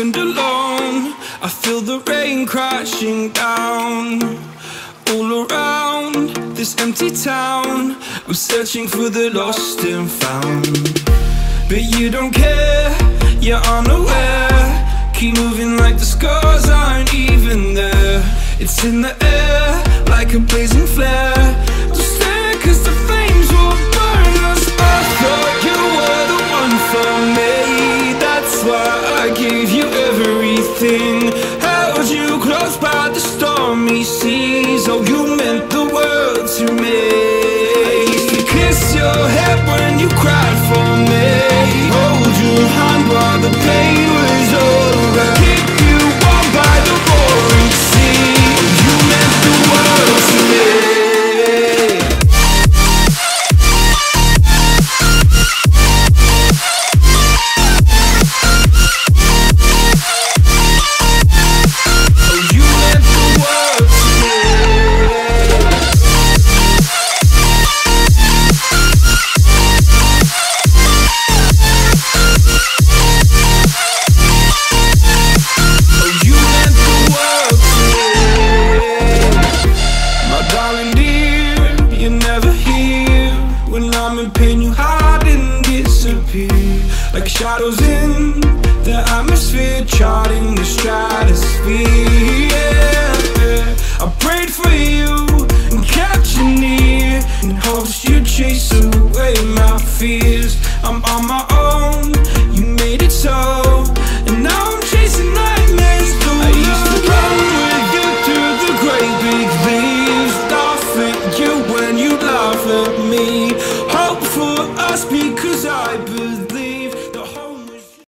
and alone. I feel the rain crashing down all around this empty town. I'm searching for the lost and found, but you don't care, you're unaware. Keep moving like the scars aren't even there. It's in the air like a blazing flare. Just stare, cause the flames will burn us. I thought you were the one for me, that's why I gave you everything. Held you close by the stormy seas. Oh, you meant the world to me. I used to kiss your head when you cried for me, hold your hand while the pain was over, keep you warm by the roaring sea. Oh, you meant the world to me. Shadows in the atmosphere, charting the stratosphere. Yeah. I prayed for you and kept you near in hopes you'd chase away my fears. I'm on my own, you made it so, and now I'm chasing nightmares. I used to run with you through the great big leaves, laugh at you when you laugh at me. Hope for us because I believe.